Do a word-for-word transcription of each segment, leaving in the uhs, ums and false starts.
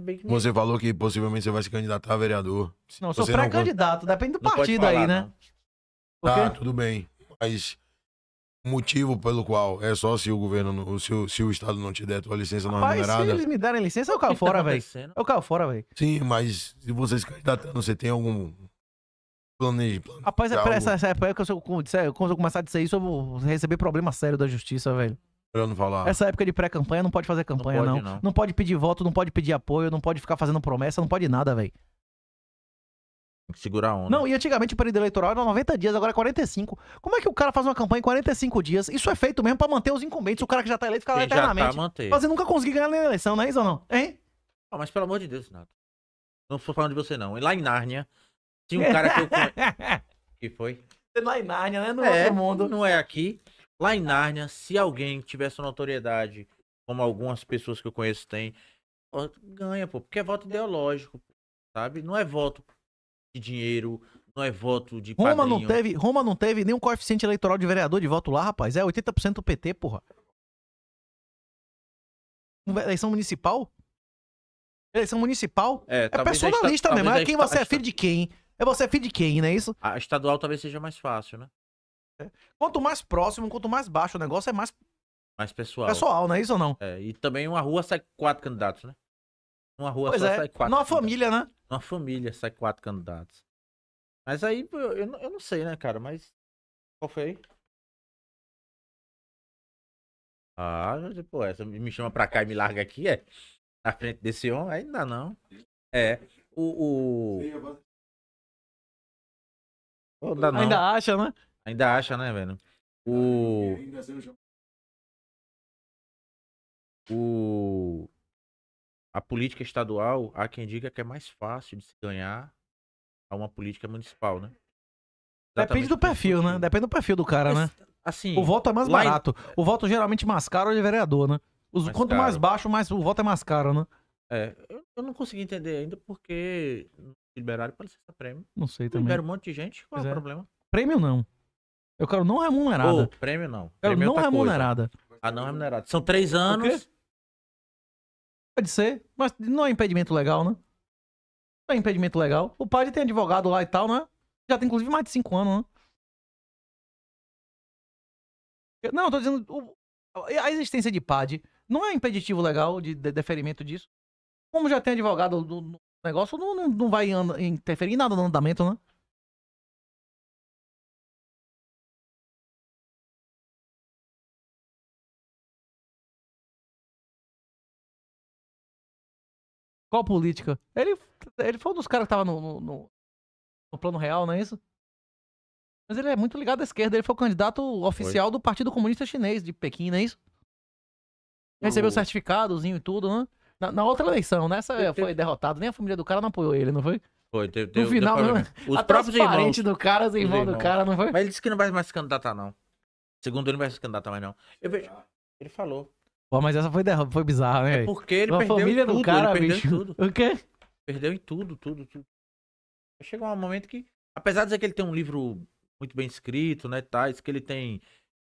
Bem que... Você falou que possivelmente você vai se candidatar a vereador. Não, você sou pré-candidato, não... depende do não partido falar, aí, né? Porque... Tá, tudo bem. Mas o motivo pelo qual é só se o governo, se o, se o Estado não te der tua licença não remunerada... Se eles me derem licença, eu caio que fora, tá velho. Eu caio fora, velho. Sim, mas se você se candidatando, você tem algum... Planejo, planejo. Rapaz, é pra essa, essa época que eu, eu, quando eu começar a dizer isso, eu vou receber problema sério da justiça, velho. Pra não falar. Essa época de pré-campanha não pode fazer campanha, não, pode, não. Não. Não pode pedir voto, não pode pedir apoio, não pode ficar fazendo promessa, não pode nada, velho. Tem que segurar a onda. Não, e antigamente o período eleitoral era noventa dias, agora é quarenta e cinco. Como é que o cara faz uma campanha em quarenta e cinco dias? Isso é feito mesmo pra manter os incumbentes, o cara que já tá eleito fica lá quem eternamente. Tá mas você nunca conseguir ganhar na eleição, não é isso ou não? Hein? Ah, mas pelo amor de Deus, Nato. Não tô falando de você, não. E lá em Nárnia... Tinha um cara que eu conheço. Que foi? Lá em Nárnia, né? Não é, outro mundo. Não é aqui. Lá em Nárnia, se alguém tivesse uma notoriedade, como algumas pessoas que eu conheço têm, ganha, pô. Porque é voto ideológico, sabe? Não é voto de dinheiro, não é voto de padrinho. Roma não teve, Roma não teve nenhum coeficiente eleitoral de vereador de voto lá, rapaz. É oitenta por cento do P T, porra. Eleição municipal? Eleição municipal? É, é personalista mesmo. É quem você é filho de quem. É você é filho de quem, não é isso? A estadual talvez seja mais fácil, né? É. Quanto mais próximo, quanto mais baixo o negócio, é mais... Mais pessoal. Pessoal, não é isso ou não? É, e também uma rua sai quatro candidatos, né? Uma rua pois só é. sai quatro Numa candidatos. família, né? Numa família sai quatro candidatos. Mas aí, eu, eu não sei, né, cara? Mas... Qual foi aí? Ah, pô, essa me chama pra cá e me larga aqui, é? Na frente desse homem? Aí não dá, não. É. O... o... Oh, dá, ainda acha, né? Ainda acha, né, velho? O... o... A política estadual, há quem diga que é mais fácil de se ganhar a uma política municipal, né? Exatamente. Depende do perfil, né? Depende do perfil do cara, mas, né? Assim, o voto é mais barato. Em... O voto geralmente mais caro é de vereador, né? Os... Mais Quanto caro. mais baixo, mais o voto é mais caro, né? É, eu não consegui entender ainda porque... Liberaram para licença prêmio. Não sei também. Libera um monte de gente, qual é o problema? Prêmio não. Eu quero não remunerada. Ô, prêmio não. Quero prêmio não remunerada. Coisa. Ah, não remunerada. São três anos. Pode ser, mas não é impedimento legal, né? Não é impedimento legal. O padre tem advogado lá e tal, né? Já tem inclusive mais de cinco anos, né? Não, eu tô dizendo... A existência de padre não é impeditivo legal de deferimento disso. Como já tem advogado do... O negócio não, não, não vai interferir em nada no andamento, né? Qual política? Ele, ele foi um dos caras que tava no, no, no, no Plano Real, não é isso? Mas ele é muito ligado à esquerda. Ele foi o candidato oficial foi. do Partido Comunista Chinês de Pequim, não é isso? Recebeu o certificadozinho e tudo, né? Na, na outra eleição, nessa eu, foi eu... derrotado. Nem a família do cara não apoiou ele, não foi? Foi, teve. No final, não... os próprios parentes do cara, os irmãos irmão. do cara, não foi? Mas ele disse que não vai mais se candidatar, não. Segundo ele, não vai se candidatar mais, não. Eu vejo. Ele falou. Pô, mas essa foi, derro... foi bizarra, né? É porque ele na perdeu família em tudo, do cara, ele perdeu bicho. em tudo. O quê? Perdeu em tudo, tudo, tudo. Chegou um momento que, apesar de dizer que ele tem um livro muito bem escrito, né, tá, isso que ele tem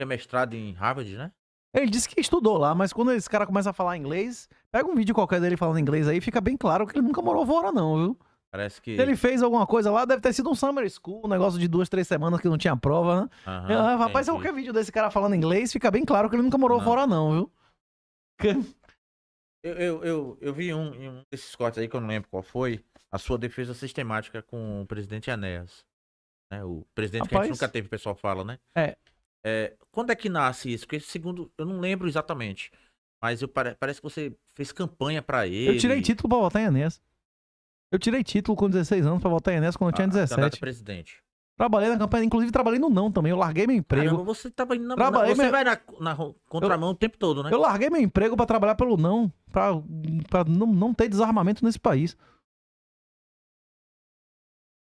é mestrado em Harvard, né? Ele disse que estudou lá, mas quando esse cara começa a falar inglês, pega um vídeo qualquer dele falando inglês aí, fica bem claro que ele nunca morou fora não, viu? Parece que... Se ele fez alguma coisa lá, deve ter sido um summer school, um negócio de duas, três semanas que não tinha prova, né? Uhum, eu, rapaz, entendi. Qualquer vídeo desse cara falando inglês, fica bem claro que ele nunca morou não. fora não, viu? Eu, eu, eu, eu vi um, um desses cortes aí, que eu não lembro qual foi, a sua defesa sistemática com o presidente Enéas. Né? O presidente rapaz... que a gente nunca teve, o pessoal fala, né? É. É, quando é que nasce isso? Porque segundo, eu não lembro exatamente, mas eu, parece que você fez campanha pra ele. Eu tirei título pra votar em Enéas. Eu tirei título com dezesseis anos pra votar em Enéas quando eu ah, tinha dezessete. Presidente. Trabalhei na campanha, inclusive trabalhei no não também, eu larguei meu emprego. Caramba, você tava indo na, trabalhei na, você meu... vai na, na contramão eu, o tempo todo, né? Eu larguei meu emprego pra trabalhar pelo não, pra, pra não, não ter desarmamento nesse país.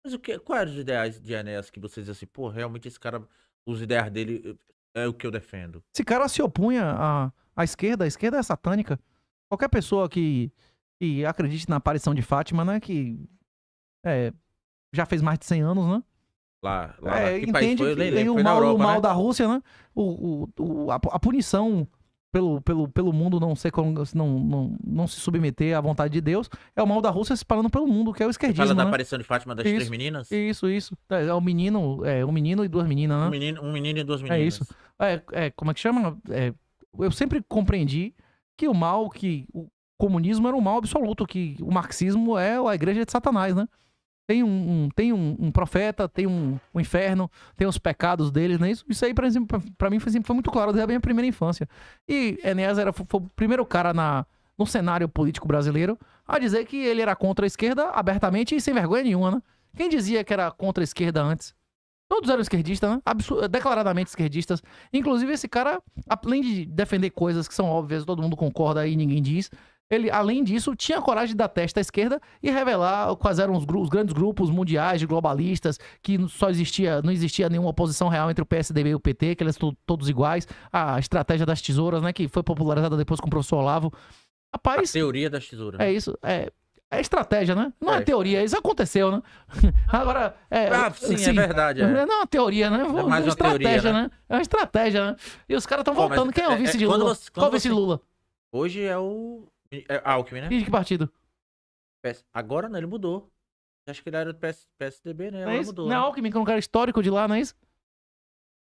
Mas o que, quais eram os ideais de Enéas que vocês dizem assim, pô, realmente esse cara... Os ideias dele é o que eu defendo. Esse cara se opunha à, à esquerda. A esquerda é satânica. Qualquer pessoa que, que acredite na aparição de Fátima, né? Que é, já fez mais de cem anos, né? Lá, lá é, que entende país foi? Que, eu lembro, foi o mal, na Europa, o mal né? da Rússia, né? O, o, o, a, a punição pelo, pelo, pelo mundo não, ser, não, não, não se submeter à vontade de Deus, é o mal da Rússia se espalhando pelo mundo, que é o esquerdismo. Você fala da, né, aparição de Fátima das isso, três meninas? Isso, isso. É um menino, é, um menino e duas meninas, né? Um menino, um menino e duas meninas. É isso. É, é, como é que chama? É, eu sempre compreendi que o mal, que o comunismo era um mal absoluto, que o marxismo é a igreja de Satanás, né? Tem um, um, tem um, um profeta, tem um, um inferno, tem os pecados deles, né? Isso, isso aí, pra, pra mim, foi, sempre foi muito claro desde a minha primeira infância. E Enéas era, foi, foi o primeiro cara na, no cenário político brasileiro a dizer que ele era contra a esquerda abertamente e sem vergonha nenhuma, né? Quem dizia que era contra a esquerda antes? Todos eram esquerdistas, né? Absur- declaradamente esquerdistas. Inclusive, esse cara, além de defender coisas que são óbvias, todo mundo concorda e ninguém diz... Ele, além disso, tinha a coragem de dar testa à esquerda e revelar quais eram os, gru os grandes grupos mundiais de globalistas, que só existia, não existia nenhuma oposição real entre o P S D B e o P T, que eles são todos iguais, a estratégia das tesouras, né, que foi popularizada depois com o professor Olavo. Rapaz, a teoria das tesouras. É isso, é... É estratégia, né? Não é, é teoria, isso aconteceu, né? Agora, é... Ah, sim, sim, é verdade. É. Não é uma teoria, né? É mais uma estratégia, teoria, né? né? É uma estratégia, né? E os caras estão voltando. Quem é o vice é, de Lula? Você, Qual é o vice você... de Lula? Hoje é o... É Alckmin, né? E de que partido? Agora não, ele mudou. Acho que ele era do P S, P S D B, né? Agora é mudou. Não é Alckmin, que é um cara histórico de lá, não é isso?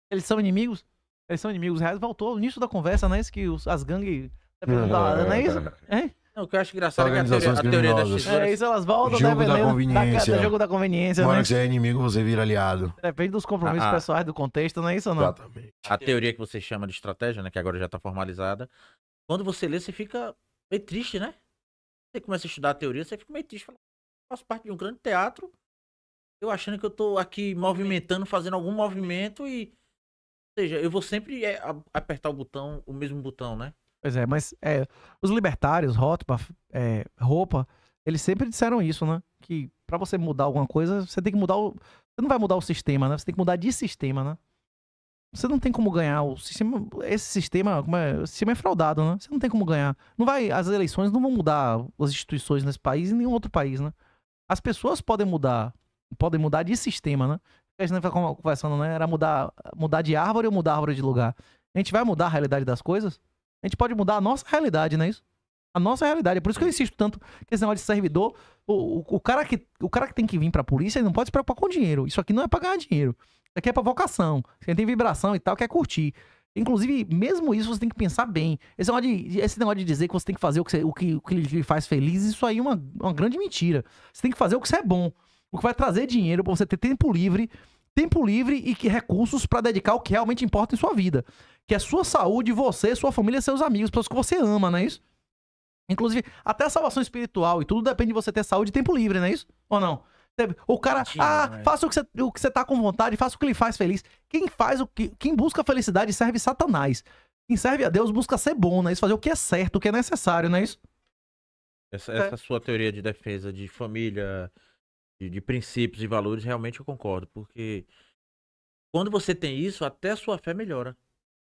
Eles são inimigos? Eles são inimigos reais. Voltou nisso da conversa, não é isso? Que os, as gangues... Não, não é isso? É? Não, o que eu acho engraçado é que a teoria, a teoria das tesouras... É isso, elas voltam... Jogo né, da veneno, conveniência. Da, da jogo da conveniência, Mano, né? Que você é inimigo, você vira aliado. Depende dos compromissos ah, pessoais, do contexto, não é isso ou não? Exatamente. A teoria que você chama de estratégia, né? Que agora já tá formalizada. Quando você lê, você fica... meio triste, né? Você começa a estudar a teoria, você fica meio triste. Fala, faço parte de um grande teatro, eu achando que eu tô aqui movimentando, fazendo algum movimento e... Ou seja, eu vou sempre é, apertar o botão, o mesmo botão, né? Pois é, mas é, os libertários, Rothbard, é, Hoppe, eles sempre disseram isso, né? Que pra você mudar alguma coisa, você tem que mudar o... Você não vai mudar o sistema, né? Você tem que mudar de sistema, né? Você não tem como ganhar o sistema, esse sistema, como é, o sistema é fraudado, né? Você não tem como ganhar. Não vai, as eleições não vão mudar as instituições nesse país e em nenhum outro país, né? As pessoas podem mudar, podem mudar de sistema, né? A gente vai conversando, né? Era mudar, mudar de árvore ou mudar árvore de lugar. A gente vai mudar a realidade das coisas? A gente pode mudar a nossa realidade, não é isso? A nossa realidade. É por isso que eu insisto tanto que esse negócio de servidor, o, o, o, cara que, o cara que tem que vir pra polícia, ele não pode se preocupar com dinheiro. Isso aqui não é pra ganhar dinheiro. Isso aqui é pra vocação. Você tem vibração e tal, quer curtir. Inclusive, mesmo isso, você tem que pensar bem. Esse negócio de, esse negócio de dizer que você tem que fazer o que, você, o que, o que lhe faz feliz, isso aí é uma, uma grande mentira. Você tem que fazer o que você é bom. O que vai trazer dinheiro pra você ter tempo livre, tempo livre e que, recursos pra dedicar o que realmente importa em sua vida. Que é sua saúde, você, sua família, seus amigos, pessoas que você ama, não é isso? Inclusive, até a salvação espiritual e tudo depende de você ter saúde e tempo livre, não é isso? Ou não? O cara, ah, faça o que, você, o que você tá com vontade, faça o que ele faz feliz. Quem faz o que, quem busca a felicidade serve Satanás. Quem serve a Deus busca ser bom, não é isso? Fazer o que é certo, o que é necessário, não é isso? Essa, essa é. sua teoria de defesa de família, de, de princípios e valores, realmente eu concordo. Porque quando você tem isso, até a sua fé melhora.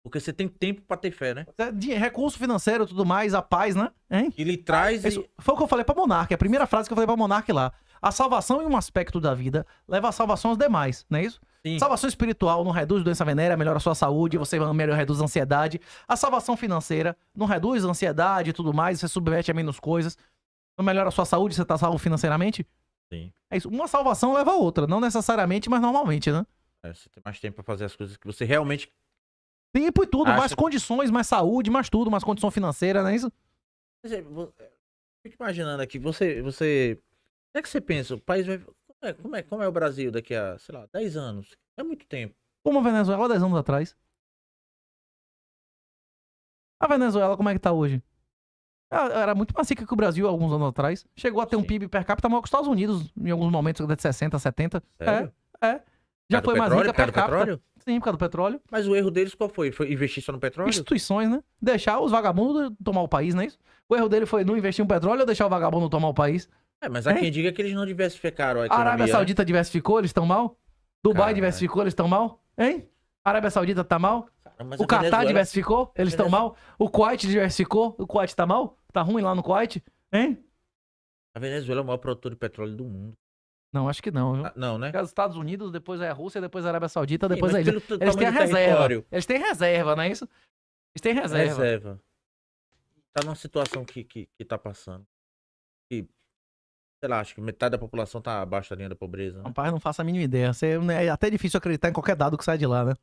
Porque você tem tempo pra ter fé, né? De recurso financeiro, tudo mais, a paz, né? Hein? Ele traz... Isso, e... Foi o que eu falei pra Monark, a primeira frase que eu falei pra Monark lá. A salvação em um aspecto da vida leva a salvação aos demais, não é isso? Sim. Salvação espiritual não reduz doença venérea, melhora a sua saúde, você melhor reduz a ansiedade. A salvação financeira não reduz a ansiedade e tudo mais, você submete a menos coisas. Não melhora a sua saúde, você tá salvo financeiramente? Sim. É isso, uma salvação leva a outra, não necessariamente, mas normalmente, né? É, você tem mais tempo pra fazer as coisas que você realmente... Tempo e tudo, Acho... mais condições, mais saúde, mais tudo, mais condição financeira, não é isso? Eu fico imaginando aqui, você, você... O que é que você pensa? O país vai... Como é, como é, como é o Brasil daqui a, sei lá, dez anos? É muito tempo. Como a Venezuela dez anos atrás? A Venezuela, como é que tá hoje? Ela era muito mais rica que o Brasil alguns anos atrás. Chegou a ter Sim. um P I B per capita maior que os Estados Unidos, em alguns momentos, de sessenta, setenta. Sério? É, é. Já foi mais rica per capita. Sim, por causa do petróleo. Mas o erro deles qual foi? Foi investir só no petróleo? Instituições, né? Deixar os vagabundos tomar o país, não é isso? O erro dele foi não investir no petróleo ou deixar o vagabundo tomar o país? É, mas há é. quem diga que eles não diversificaram a economia. A Arábia Saudita diversificou, eles estão mal? Dubai Caramba. diversificou, eles estão mal? Hein? A Arábia Saudita tá mal? Caramba, o Qatar Venezuela... diversificou, eles estão Venezuela... mal? O Kuwait diversificou, o Kuwait tá mal? Tá ruim lá no Kuwait? Hein? A Venezuela é o maior produtor de petróleo do mundo. Não, acho que não, viu? Ah, não, né? Os Estados Unidos, depois é a Rússia, depois a Arábia Saudita, depois Sim, a Eles têm a reserva. Eles têm reserva, não é isso? Eles têm reserva. reserva. tá numa situação que, que, que tá passando. E, sei lá, acho que metade da população tá abaixo da linha da pobreza. Né? Rapaz, não faço a mínima ideia. Você, né, é até difícil acreditar em qualquer dado que sai de lá, né?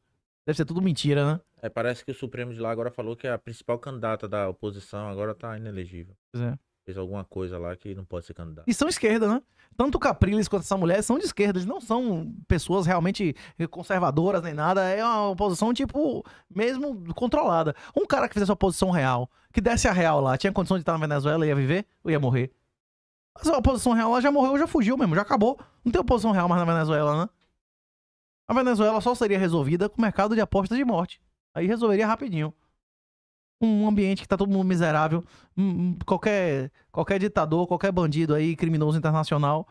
Deve ser tudo mentira, né? É, parece que o Supremo de lá agora falou que a principal candidata da oposição agora tá inelegível. Pois é. Fez alguma coisa lá que não pode ser candidata. E são esquerda, né? Tanto o Capriles quanto essa mulher são de esquerda. Eles não são pessoas realmente conservadoras nem nada. É uma oposição, tipo, mesmo controlada. Um cara que fizesse uma oposição real, que desse a real lá, tinha condição de estar na Venezuela, ia viver ou ia morrer? Mas a oposição real lá já morreu, já fugiu mesmo, já acabou. Não tem oposição real mais na Venezuela, né? A Venezuela só seria resolvida com o mercado de apostas de morte. Aí resolveria rapidinho. Um ambiente que tá todo mundo miserável, qualquer, qualquer ditador, qualquer bandido aí, criminoso internacional,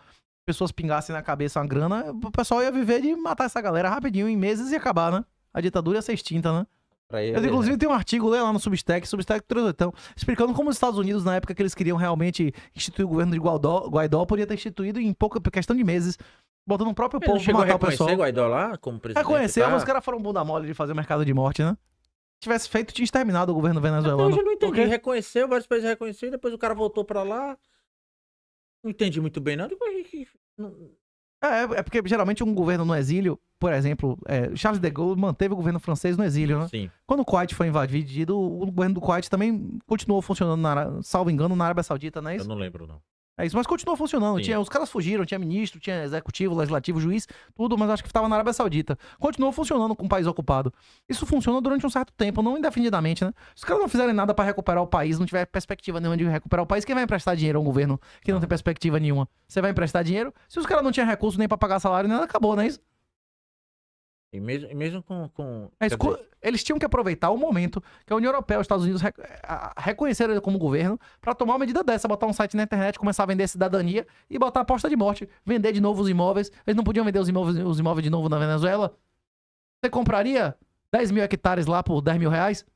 pessoas pingassem na cabeça uma grana, o pessoal ia viver de matar essa galera rapidinho, em meses ia acabar, né? A ditadura ia ser extinta, né? Eu, inclusive, tem um artigo, lê lá no Substack, Substack então, explicando como os Estados Unidos, na época que eles queriam realmente instituir o governo de Guaidó, Guaidó podia ter instituído em pouca questão de meses, botando o próprio povo pra matar o pessoal. Reconhecer Guaidó lá como presidente? Reconhecer, tá? Mas os caras foram bunda mole de fazer o mercado de morte, né? Se tivesse feito, tinha exterminado o governo venezuelano. Eu já não entendi. Porque... reconheceu, vários países reconheceram, depois o cara voltou pra lá. Não entendi muito bem, não. Depois... não... É, é porque geralmente um governo no exílio, por exemplo, é, Charles de Gaulle manteve o governo francês no exílio, né? Sim. Quando o Kuwait foi invadido, o governo do Kuwait também continuou funcionando, na, salvo engano, na Arábia Saudita, não é isso? Eu não lembro, não. É isso, mas continuou funcionando. Tinha, os caras fugiram, tinha ministro, tinha executivo, legislativo, juiz, tudo, mas acho que estava na Arábia Saudita. Continuou funcionando com o país ocupado. Isso funciona durante um certo tempo, não indefinidamente, né? Se os caras não fizerem nada para recuperar o país, não tiver perspectiva nenhuma de recuperar o país, quem vai emprestar dinheiro a um governo que não tem perspectiva nenhuma? Você vai emprestar dinheiro? Se os caras não tinham recurso nem para pagar salário, nada, acabou, não é isso? E mesmo, e mesmo com... com... Mas, eles tinham que aproveitar o momento que a União Europeia e os Estados Unidos rec... reconheceram ele como governo para tomar uma medida dessa, botar um site na internet, começar a vender cidadania e botar aposta de morte, vender de novo os imóveis. Eles não podiam vender os imóveis, os imóveis de novo na Venezuela? Você compraria dez mil hectares lá por dez mil reais?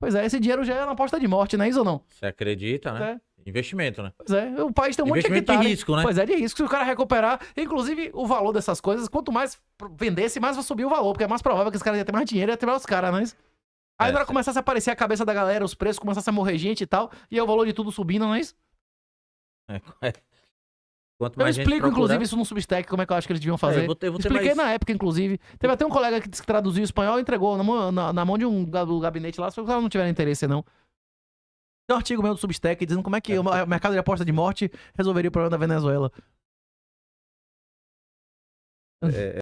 Pois é, esse dinheiro já é uma aposta de morte, não é isso ou não? Você acredita, né? É. Investimento, né? Pois é, o país tem um monte de hectare. De risco, né? Pois é, de risco. Se o cara recuperar, inclusive o valor dessas coisas, quanto mais vendesse, mais vai subir o valor, porque é mais provável que os caras iam ter mais dinheiro e ia ter mais os caras, não é isso? Aí é, na hora começasse a aparecer a cabeça da galera, os preços, começasse a morrer gente e tal, e aí o valor de tudo subindo, não é isso? É, é. Quanto mais eu explico, gente inclusive, isso no Substack, como é que eu acho que eles deviam fazer. É, eu vou, eu vou Expliquei mais... na época, inclusive. Teve até um colega que disse que traduziu o espanhol e entregou na mão, na, na mão de um gabinete lá, se os caras não tiveram interesse, não. Tem um artigo meu do Substack dizendo como é que é, o mercado de aposta de morte resolveria o problema da Venezuela. É...